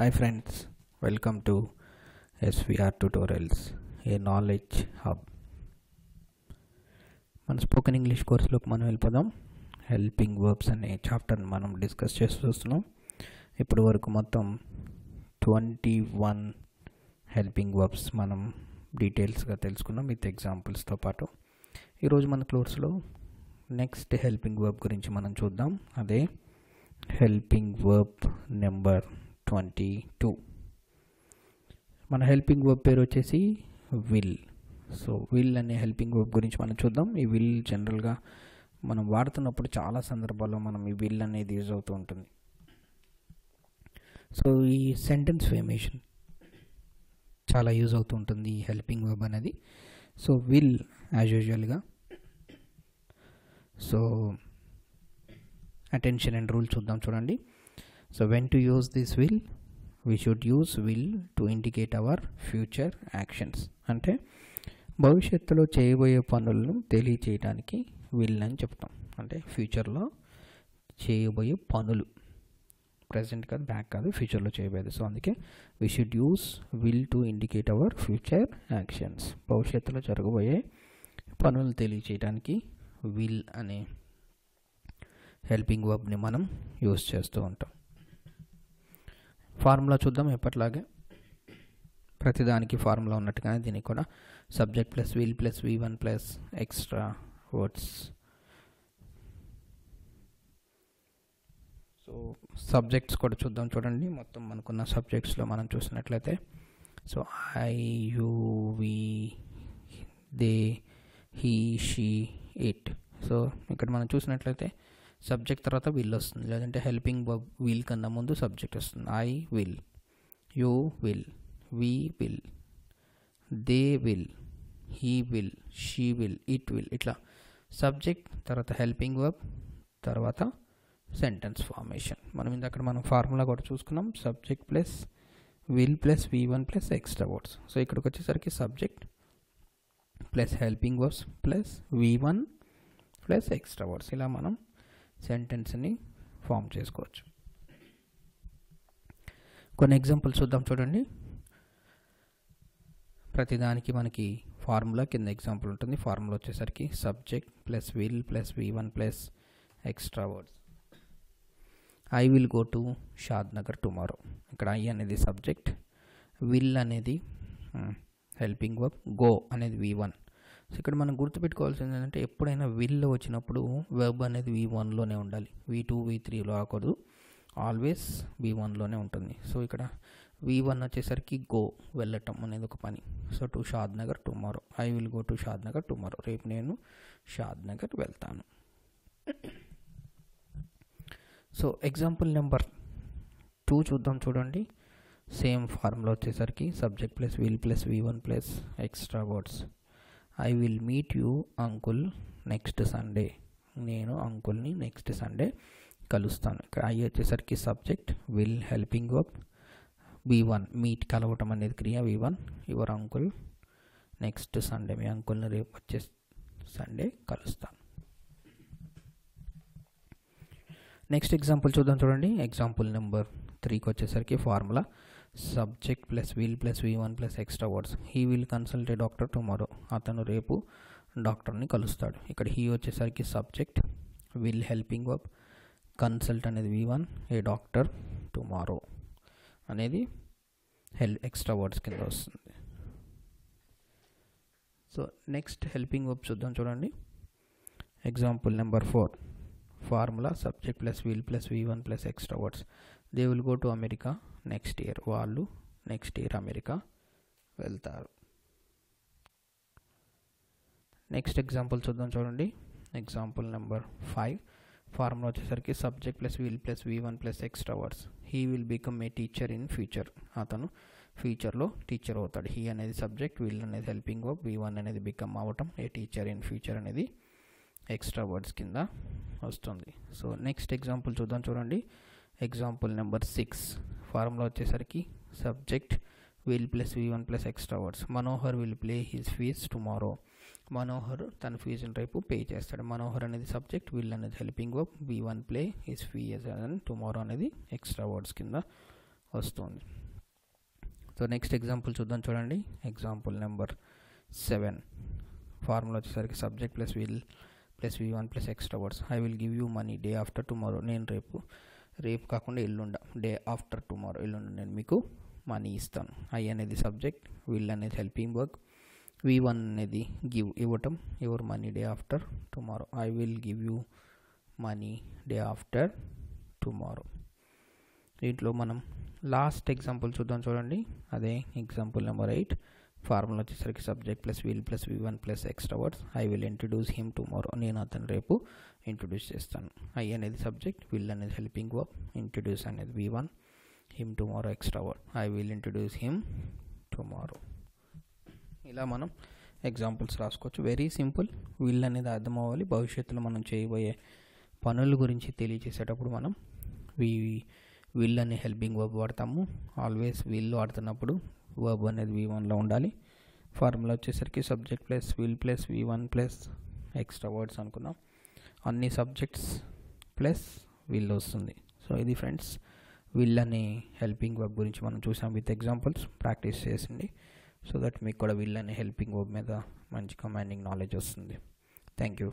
Hi friends, welcome to SVR Tutorials, a knowledge hub. మన spoken English కోర్సులోకి మనం వెళ్ళిపోదాం. హెల్పింగ్ వర్బ్స్ అనే చాప్టర్ని మనం డిస్కస్ చేస్తున్నాం. ఇప్పటి వరకు మొత్తం 21 హెల్పింగ్ వర్బ్స్ మనం డీటెయిల్స్గా తెలుసుకున్నాం విత్ ఎగ్జాంపుల్స్తో పాటు. ఈరోజు మన కోర్సులో నెక్స్ట్ హెల్పింగ్ వర్బ్ గురించి మనం చూద్దాం. అదే హెల్పింగ్ వర్బ్ నెంబర్ 22. మన హెల్పింగ్ వర్బ్ పేరు వచ్చేసి విల్. సో విల్ అనే హెల్పింగ్ వర్బ్ గురించి మనం చూద్దాం. ఈ విల్ జనరల్గా మనం వాడుతున్నప్పుడు చాలా సందర్భాల్లో మనం ఈ విల్ అనేది యూజ్ అవుతూ ఉంటుంది. సో ఈ సెంటెన్స్ ఫార్మేషన్ చాలా యూజ్ అవుతూ ఉంటుంది ఈ హెల్పింగ్ వర్బ్ అనేది. సో విల్ యాజ్ యూజువల్గా సో అటెన్షన్ అండ్ రూల్ చూద్దాం, చూడండి. So when to use this will, we should use will to indicate our future actions. అంటే భవిష్యత్తులో చేయబోయే పనులను తెలియచేయడానికి will అని చెప్తాం. అంటే ఫ్యూచర్లో చేయబోయే పనులు, ప్రెసెంట్ కాదు, బ్యాక్ కాదు, ఫ్యూచర్లో చేయబోయేది. సో అందుకే we should use will to indicate our future actions. భవిష్యత్తులో జరగబోయే పనులు తెలియచేయడానికి will అనే హెల్పింగ్ వర్బ్ని మనం యూజ్ చేస్తూ ఉంటాం. ఫార్ములా చూద్దాం. ఎప్పటిలాగే ప్రతిదానికి ఫార్ములా ఉన్నట్టుగానే దీనికి కూడా subject plus will plus V1 plus extra words. So subjects కూడా చూద్దాం, చూడండి. మొత్తం మనకున్న సబ్జెక్ట్స్లో మనం చూసినట్లయితే so I, you, we, they, he, she, it. So ఇక్కడ మనం చూసినట్లయితే సబ్జెక్ట్ తర్వాత విల్ వస్తుంది, లేదంటే హెల్పింగ్ వర్బ్ విల్ కన్నా ముందు సబ్జెక్ట్ వస్తుంది. I will, you will, we will, they will, he will, she will, it will. ఇట్లా సబ్జెక్ట్ తర్వాత హెల్పింగ్ వర్బ్ తర్వాత సెంటెన్స్ ఫార్మేషన్. మనం ఇందాక మనం ఫార్ములా కూడా చూసుకున్నాం, subject plus will plus V1 plus extra words. So ఇక్కడికి వచ్చేసరికి subject plus helping verbs plus V1 plus extra words. ఇలా మనం సెంటెన్స్ని ఫామ్ చేసుకోవచ్చు. కొన్ని ఎగ్జాంపుల్స్ చూద్దాం, చూడండి. ప్రతిదానికి మనకి ఫార్ములా కింద ఎగ్జాంపుల్ ఉంటుంది. ఫార్ములా వచ్చేసరికి subject plus will plus V1 plus extra words. I will go to Shadnagar tomorrow. ఇక్కడ ఐ అనేది సబ్జెక్ట్, విల్ అనేది హెల్పింగ్ వర్బ్, గో అనేది V1. సో ఇక్కడ మనం గుర్తుపెట్టుకోవాల్సింది ఏంటంటే ఎప్పుడైనా విల్లో వచ్చినప్పుడు వెర్బ్ అనేది V1లోనే ఉండాలి, V2 V3లో రాకూడదు. ఆల్వేస్ V1లోనే ఉంటుంది. సో ఇక్కడ V1 వచ్చేసరికి గో, వెళ్ళటం అనేది ఒక పని. So to Shadnagar tomorrow, I will go to Shadnagar tomorrow, రేపు నేను షాద్నగర్ వెళ్తాను. సో ఎగ్జాంపుల్ నెంబర్ 2 చూద్దాం, చూడండి. సేమ్ ఫార్ములా వచ్చేసరికి subject plus will plus V1 plus extra words. I will meet you uncle next Sunday. నేను అంకుల్ని నెక్స్ట్ సండే కలుస్తాను. ఇక్కడ ఐ వచ్చేసరికి subject, will helping verb, V1 meet కలవటం అనేది క్రియ, V1. Your uncle next Sunday, మీ అంకుల్ని రేపు వచ్చే సండే కలుస్తాను. నెక్స్ట్ ఎగ్జాంపుల్ చూద్దాం, చూడండి. ఎగ్జాంపుల్ నెంబర్ 3కి వచ్చేసరికి formula subject plus will plus V1 plus extra words. He will consult a doctor tomorrow. అతను రేపు డాక్టర్ని కలుస్తాడు. ఇక్కడ హీ వచ్చేసరికి subject, will helping verb, consult అనేది V1, ఏ డాక్టర్ టుమారో అనేది ఎక్స్ట్రా వర్డ్స్ కింద వస్తుంది. సో నెక్స్ట్ హెల్పింగ్ వర్బ్ చూద్దాం, చూడండి. Example number 4 formula subject plus will plus V1 plus extra words. They will go to America next year. వాళ్ళు next year America వెళ్తారు. Next example చూద్దాం, చూడండి. Example number 5 formula వచ్చేసరికి subject plus will plus V1 plus extra words. He will become a teacher in future. అతను ఫ్యూచర్లో teacher అవుతాడు. He అనేది subject, will అనేది హెల్పింగ్ వర్బ్, V1 అనేది బికమ్ అవటం, ఏ టీచర్ ఇన్ ఫ్యూచర్ అనేది ఎక్స్ట్రా వర్డ్స్ కింద వస్తుంది. సో నెక్స్ట్ ఎగ్జాంపుల్ చూద్దాం, చూడండి. ఎగ్జాంపుల్ నెంబర్ 6 ఫార్ములా వచ్చేసరికి subject will plus V1 plus extra words. Manohar will play his fees tomorrow. Manohar తన ఫీజుని రేపు పే చేస్తాడు. మనోహర్ అనేది సబ్జెక్ట్, విల్ అనేది helping verb, V1 play his fees tomorrow అనేది ఎక్స్ట్రా వర్డ్స్ కింద వస్తుంది. సో నెక్స్ట్ ఎగ్జాంపుల్ చూద్దాం. చూడండి ఎగ్జాంపుల్ నెంబర్ 7. ఫార్ములా వచ్చేసరికి subject plus will plus V1 plus extra words. I will give you money day after tomorrow. నేను రేపు కాకుండా ఎల్లుండ, డే ఆఫ్టర్ టుమారో ఎల్లుండ నేను మీకు మనీ ఇస్తాను. ఐ అనేది సబ్జెక్ట్, విల్ అనేది హెల్పింగ్ వర్క్, V1 అనేది గివ్ ఇవ్వటం, your money day after tomorrow. I will give you money day after tomorrow. దీంట్లో మనం లాస్ట్ ఎగ్జాంపుల్ చూద్దాం. చూడండి అదే ఎగ్జాంపుల్ నెంబర్ 8. ఫార్ములా వచ్చేసరికి subject plus will plus V1 plus extra words. I will introduce him tomorrow. నేను అతను రేపు introduce చేస్తాను. ఐ అనేది సబ్జెక్ట్, విల్ అనేది హెల్పింగ్ వర్క్, ఇంట్రడ్యూస్ అనేది V1, him tomorrow extra word. I will introduce him tomorrow. ఇలా మనం ఎగ్జాంపుల్స్ రాసుకోవచ్చు. Very simple. విల్ అనేది అర్థం అవ్వాలి. భవిష్యత్తులో మనం చేయబోయే పనుల గురించి తెలియజేసేటప్పుడు మనం విల్ అనే హెల్పింగ్ వర్బ్ వాడతాము. ఆల్వేస్ విల్ వాడుతున్నప్పుడు వర్బ్ అనేది V1లో ఉండాలి. ఫార్ములా వచ్చేసరికి subject plus will plus V1 plus extra words అనుకున్నాం. అన్ని సబ్జెక్ట్స్ ప్లస్ విల్ వస్తుంది. సో ఇది ఫ్రెండ్స్ విల్ అనే హెల్పింగ్ వర్బ్ గురించి మనం చూసాం విత్ ఎగ్జాంపుల్స్. ప్రాక్టీస్ చేసింది సో దట్ మీకు కూడా విల్ అనే హెల్పింగ్ వర్బ్ మీద మంచి కమాండింగ్ నాలెడ్జ్ వస్తుంది. Thank you.